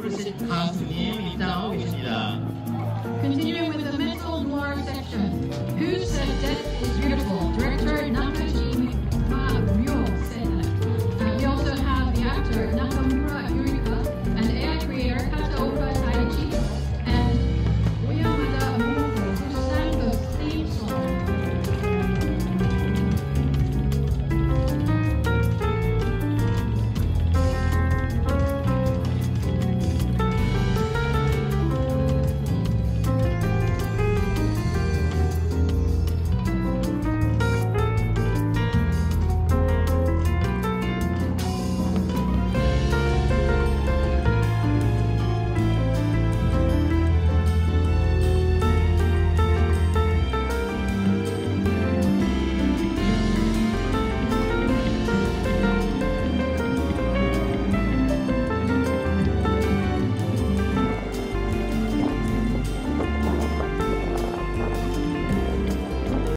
불식 가수님 입장하고 계십니다. Continuing with the mental noir section. Who said death is beautiful?